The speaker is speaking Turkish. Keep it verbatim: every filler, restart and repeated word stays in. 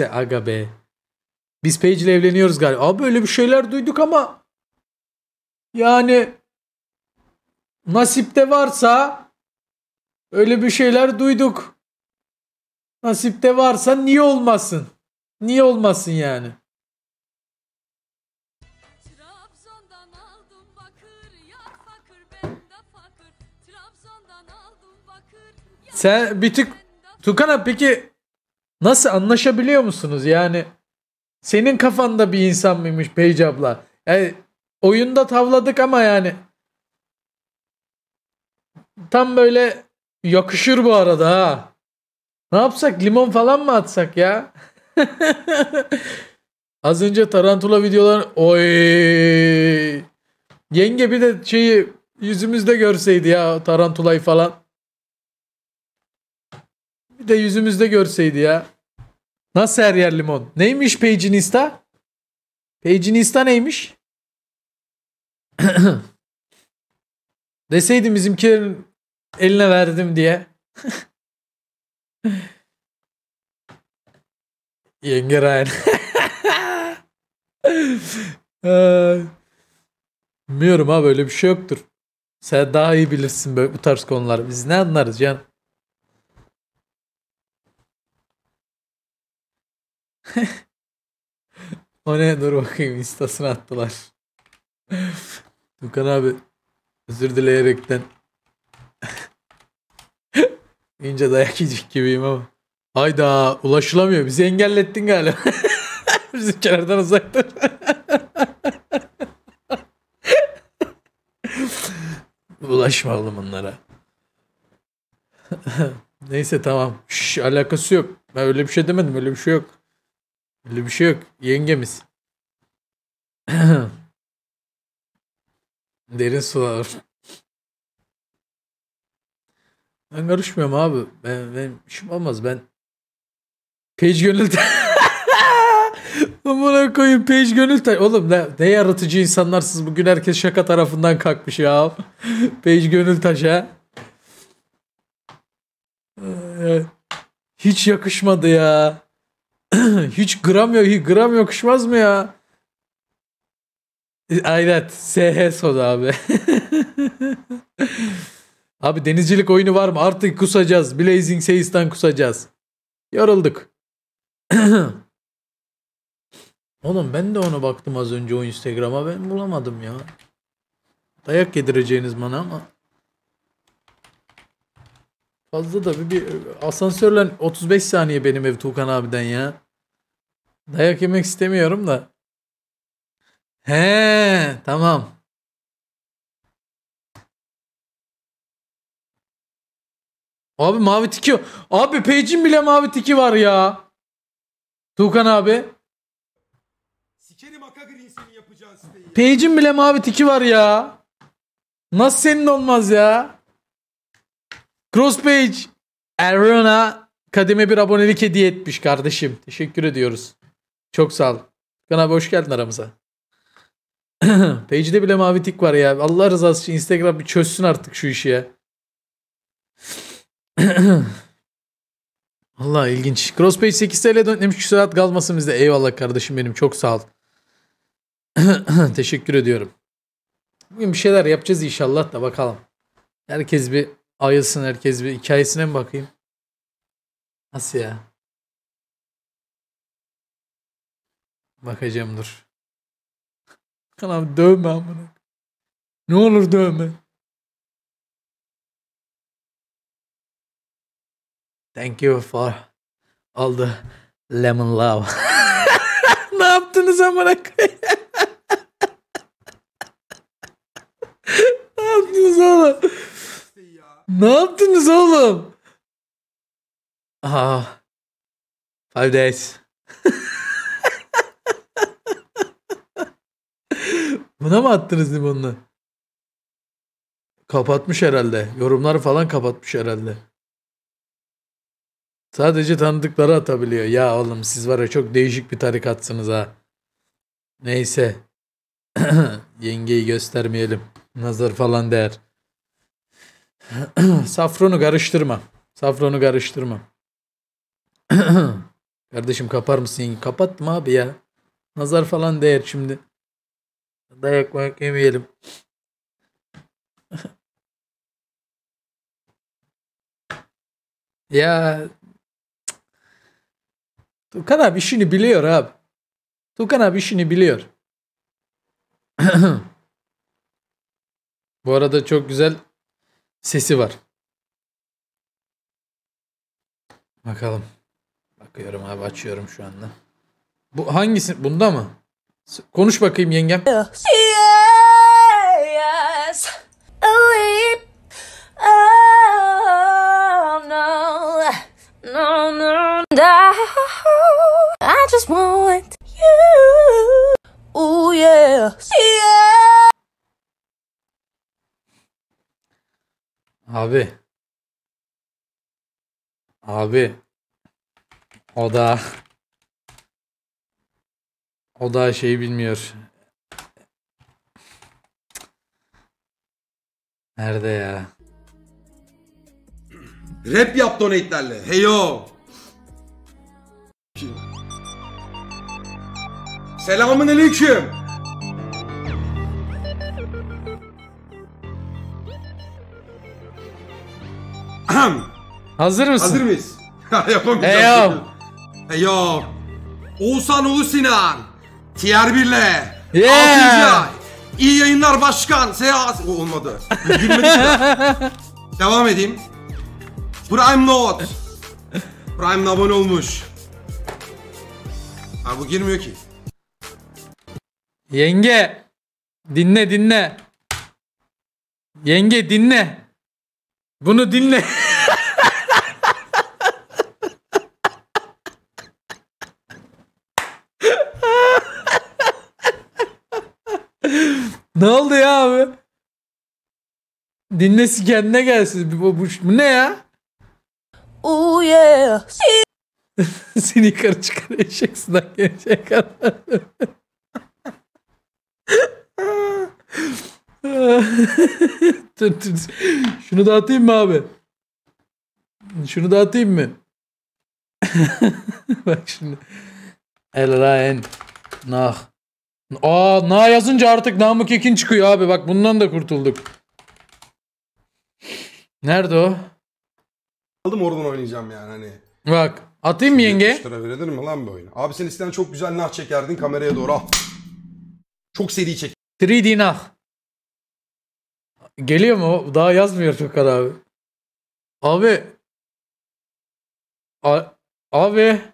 De aga be. Biz Paige ile evleniyoruz galiba. Abi böyle bir şeyler duyduk ama yani nasipte varsa öyle bir şeyler duyduk. Nasipte varsa niye olmasın? Niye olmasın yani? Sen bir tık Tuğkan abi peki nasıl anlaşabiliyor musunuz? Yani senin kafanda bir insan mıymış Paige abla? Yani oyunda tavladık ama yani tam böyle yakışır bu arada ha. Ne yapsak? Limon falan mı atsak ya? Az önce Tarantula videoları oy. Yenge bir de şeyi yüzümüzde görseydi ya Tarantula'yı falan. Bir de yüzümüzde görseydi ya. Nasıl her yer limon? Neymiş Paige'in Insta? Paige'in Insta neymiş? Deseydim bizimkilerin eline verdim diye. Yenge Ryan. Bilmiyorum ha, böyle bir şey yoktur. Sen daha iyi bilirsin böyle bu tarz konuları. Biz ne anlarız can? O ne? Dur bakayım. İstasını attılar. Tuğkan abi özür dileyerekten ince dayak yiyecek gibiyim ama hayda ulaşılamıyor. Bizi engellettin galiba. Bizi kenardan uzak dur. Ulaşma oğlum bunlara. Neyse tamam. Şş, alakası yok. Ben öyle bir şey demedim. Öyle bir şey yok. Öyle bir şey yok. Yengemiz. Derin sular. Ben karışmıyorum abi. Ben, benim işim olmaz. Ben Paige Gönültaş. Buna koyun Paige Gönültaş. Oğlum ne, ne yaratıcı insanlarsınız. Bugün herkes şaka tarafından kalkmış ya. Paige Gönültaş ha. Hiç yakışmadı ya. Hiç gram yok, hiç gram yakışmaz mı ya? Aynen. S H soda abi. Abi denizcilik oyunu var mı? Artık kusacağız. Blazing Seistan kusacağız. Yorulduk. Oğlum ben de ona baktım az önce o Instagram'a. Ben bulamadım ya. Dayak yedireceğiniz bana ama. Fazla da bir, bir asansörle otuz beş saniye benim ev Tuğkan abiden ya. Dayak yemek istemiyorum da. He tamam. Abi mavi tiki. Abi Paige'in bile mavi tiki var ya. Tuğkan abi. Paige'in bile mavi tiki var ya. Nasıl senin olmaz ya? Crosspaige. Elraenn'a kademe bir abonelik hediye etmiş kardeşim. Teşekkür ediyoruz. Çok sağ ol. Tuğkan abi hoş geldin aramıza. Paige'de bile mavi tik var ya. Allah rızası için Instagram bir çözsün artık şu işi ya. Vallahi ilginç. Crosspaige sekiz T L dönmemiş. Küsurat kalmasın bizde. Eyvallah kardeşim benim. Çok sağ ol. Teşekkür ediyorum. Bugün bir şeyler yapacağız inşallah da bakalım. Herkes bir ayılsın. Herkes bir hikayesine mi bakayım? Nasıl ya? Bakacağım dur. Kanal dövme amına. Ne olur dövme. Thank you for all the lemon love. Ne yaptınız amına koyayım? Ne yaptınız oğlum? Ne yaptınız oğlum? Ah. Five Dates. Buna mı attınız limonunu? Kapatmış herhalde. Yorumları falan kapatmış herhalde. Sadece tanıdıkları atabiliyor. Ya oğlum siz var ya çok değişik bir tarikatsınız ha. Neyse. Yengeyi göstermeyelim. Nazar falan değer. Safronu karıştırma. Safronu karıştırma. Kardeşim kapar mısın? Kapatma abi ya. Nazar falan değer şimdi. Dayak mayak yemeyelim. Ya. Tuğkan abi işini biliyor abi. Tuğkan abi işini biliyor. Bu arada çok güzel sesi var. Bakalım. Bakıyorum abi, açıyorum şu anda. Bu hangisi? Bunda mı? Konuş bakayım yengem. Yes. Oh, no. No, no, no. I just want you. Oh yeah. Yeah. Abi. Abi. O da O da şeyi bilmiyor. Nerede ya? Rap yap donate'lerle. Heyo. Selamun aleyküm. Hazır mısın? Hazır mıyız? Yapamayacağım. Heyo. Heyo. Oğuzhan Ulu Sinan. T R bir'le. Yeah. İyi yayınlar başkan. Seyahat. Olmadı. Gülmedi. Devam edeyim. Prime not. Prime'la abone olmuş. Abi bu girmiyor ki. Yenge. Dinle dinle. Yenge dinle. Bunu dinle. Ne oldu ya abi? Dinlesi kendine gelsin. Bu, bu, bu ne ya? Oh yeah. Seni yukarı çıkaracaksın. Şunu dağıtayım mı abi? Şunu dağıtayım mı? Bak şimdi. Elraenn. Nah. Aa, na yazınca artık Namık Ekin çıkıyor abi. Bak bundan da kurtulduk. Nerede o? Aldım, oradan oynayacağım yani hani. Bak atayım mı yenge? Üç lira verilir mi lan bu oyunu? Abi sen isten çok güzel nah çekerdin kameraya doğru. Al. Çok seri çek. üç D nah. Geliyor mu? Daha yazmıyor Tuğkan abi. Abi. A abi.